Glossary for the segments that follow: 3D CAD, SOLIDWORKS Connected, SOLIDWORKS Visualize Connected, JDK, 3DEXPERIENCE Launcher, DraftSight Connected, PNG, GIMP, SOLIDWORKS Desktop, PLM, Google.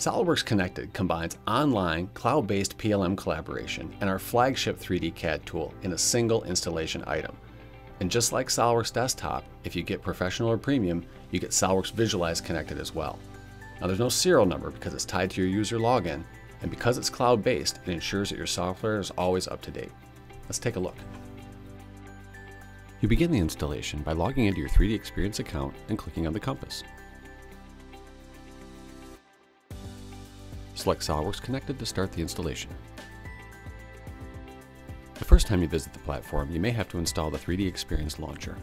SOLIDWORKS Connected combines online, cloud-based PLM collaboration and our flagship 3D CAD tool in a single installation item. And just like SOLIDWORKS Desktop, if you get Professional or Premium, you get SOLIDWORKS Visualize Connected as well. Now there's no serial number because it's tied to your user login, and because it's cloud-based, it ensures that your software is always up to date. Let's take a look. You begin the installation by logging into your 3DEXPERIENCE account and clicking on the compass. Select SOLIDWORKS Connected to start the installation. The first time you visit the platform, you may have to install the 3DEXPERIENCE Launcher.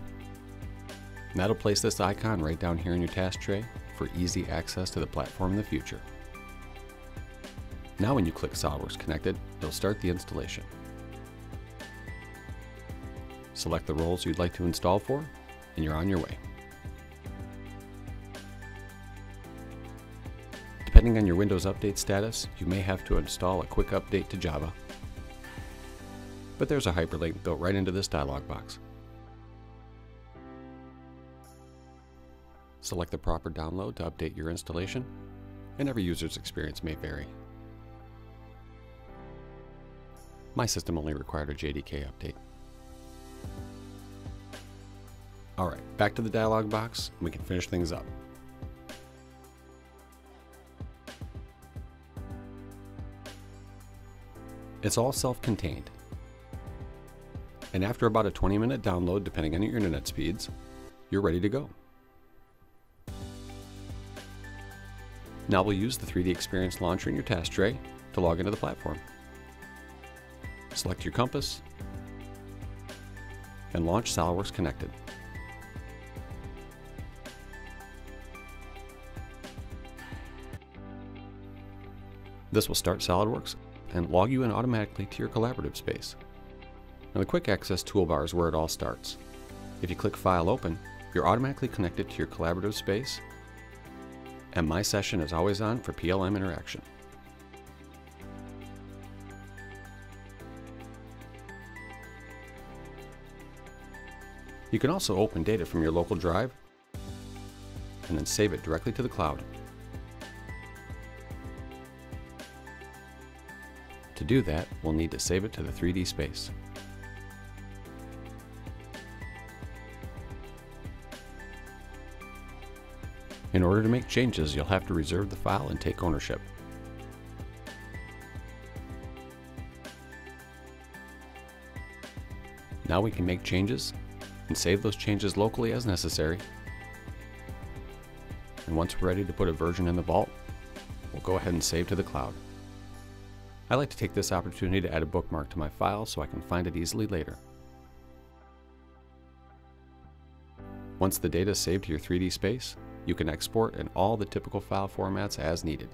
And that'll place this icon right down here in your task tray for easy access to the platform in the future. Now when you click SOLIDWORKS Connected, it'll start the installation. Select the roles you'd like to install for, and you're on your way. Depending on your Windows update status, you may have to install a quick update to Java, but there's a hyperlink built right into this dialog box. Select the proper download to update your installation, and every user's experience may vary. My system only required a JDK update. Alright, back to the dialog box, and we can finish things up. It's all self-contained, and after about a 20-minute download, depending on your internet speeds, you're ready to go. Now we'll use the 3DEXPERIENCE Launcher in your task tray to log into the platform. Select your compass and launch SOLIDWORKS Connected. This will start SOLIDWORKS and log you in automatically to your collaborative space. Now the Quick Access toolbar is where it all starts. If you click File Open, you're automatically connected to your collaborative space, and My Session is always on for PLM interaction. You can also open data from your local drive and then save it directly to the cloud. To do that, we'll need to save it to the 3D space. In order to make changes, you'll have to reserve the file and take ownership. Now we can make changes and save those changes locally as necessary. And once we're ready to put a version in the vault, we'll go ahead and save to the cloud. I like to take this opportunity to add a bookmark to my file so I can find it easily later. Once the data is saved to your 3D space, you can export in all the typical file formats as needed.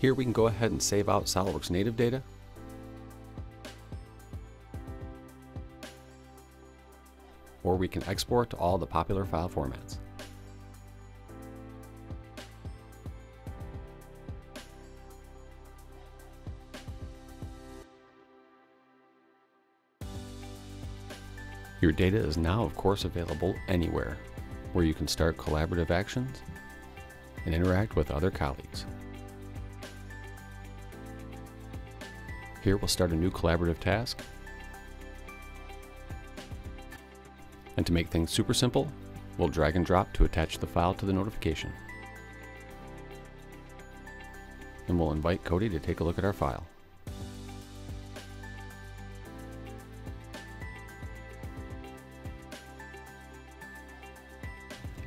Here we can go ahead and save out SOLIDWORKS native data or we can export to all the popular file formats. Your data is now, of course, available anywhere, where you can start collaborative actions and interact with other colleagues. Here we'll start a new collaborative task. And to make things super simple, we'll drag and drop to attach the file to the notification. And we'll invite Cody to take a look at our file.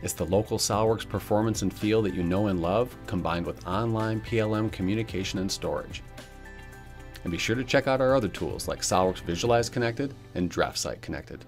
It's the local SOLIDWORKS performance and feel that you know and love, combined with online PLM communication and storage. And be sure to check out our other tools like SOLIDWORKS Visualize Connected and DraftSight Connected.